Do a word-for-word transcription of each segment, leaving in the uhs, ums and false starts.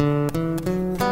Hãy subscribe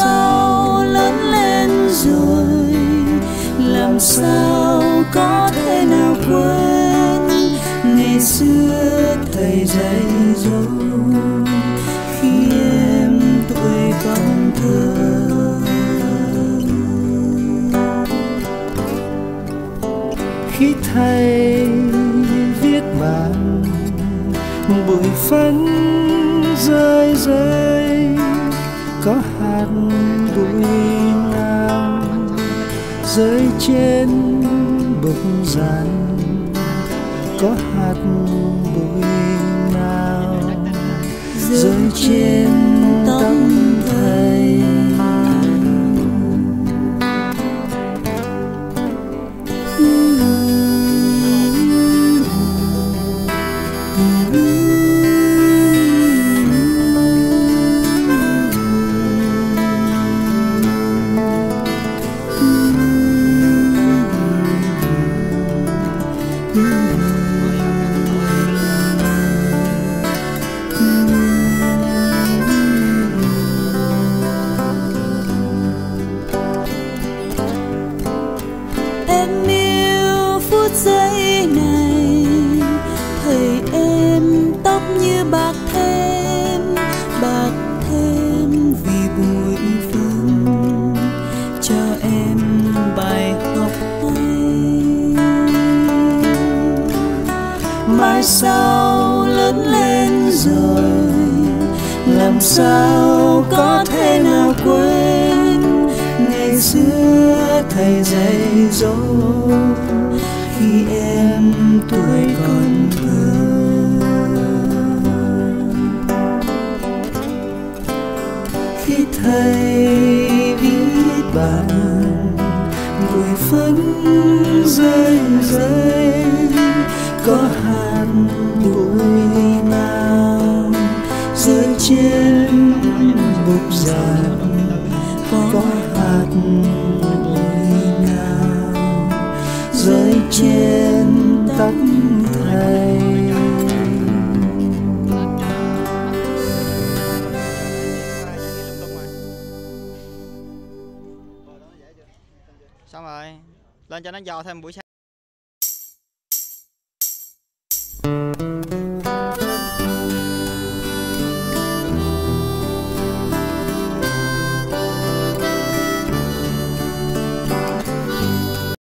sau lớn lên rồi, làm sao có thể nào quên ngày xưa thầy dạy dỗ khi em tuổi còn thơ. Khi thầy viết bàn bụi phấn rơi rơi, có hạt bụi nào rơi trên bức ràn, có hạt bụi nào rơi trên tâm thầy. Sao lớn lên rồi, làm sao có thể nào quên ngày xưa thầy dạy dỗ khi em tuổi còn thơ. Khi thầy viết bảng bụi phấn rơi rơi, có hạt bụi nào rơi trên bục giảng, có hạt bụi nào rơi trên tóc thầy. Xong rồi, lên cho nó giò thêm buổi sáng.